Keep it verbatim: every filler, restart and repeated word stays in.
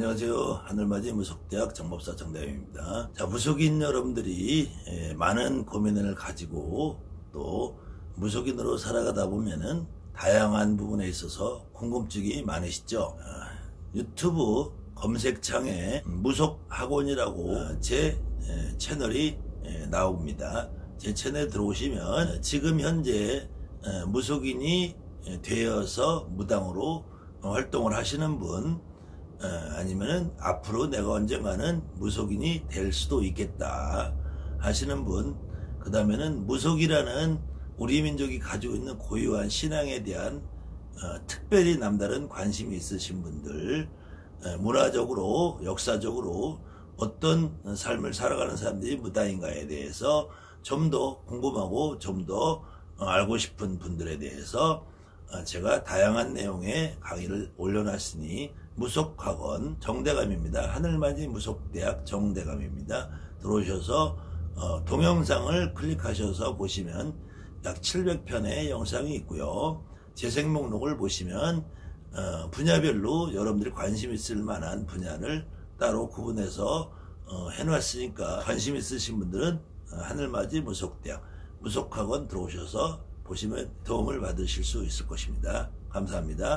안녕하세요. 하늘맞이 무속대학 정법사 정대영입니다. 자, 무속인 여러분들이 많은 고민을 가지고 또 무속인으로 살아가다 보면은 다양한 부분에 있어서 궁금증이 많으시죠. 유튜브 검색창에 무속학원이라고 제 채널이 나옵니다. 제 채널에 들어오시면 지금 현재 무속인이 되어서 무당으로 활동을 하시는 분, 아니면은 앞으로 내가 언젠가는 무속인이 될 수도 있겠다 하시는 분, 그 다음에는 무속이라는 우리 민족이 가지고 있는 고유한 신앙에 대한 특별히 남다른 관심이 있으신 분들, 문화적으로 역사적으로 어떤 삶을 살아가는 사람들이 무당인가에 대해서 좀 더 궁금하고 좀 더 알고 싶은 분들에 대해서 제가 다양한 내용의 강의를 올려놨으니 무속학원 정대감입니다. 하늘맞이 무속대학 정대감입니다. 들어오셔서 어, 동영상을 클릭하셔서 보시면 약 칠백 편의 영상이 있고요. 재생 목록을 보시면 어, 분야별로 여러분들이 관심 있을 만한 분야를 따로 구분해서 어, 해놨으니까 관심 있으신 분들은 하늘맞이 무속대학 무속학원 들어오셔서 보시면 도움을 받으실 수 있을 것입니다. 감사합니다.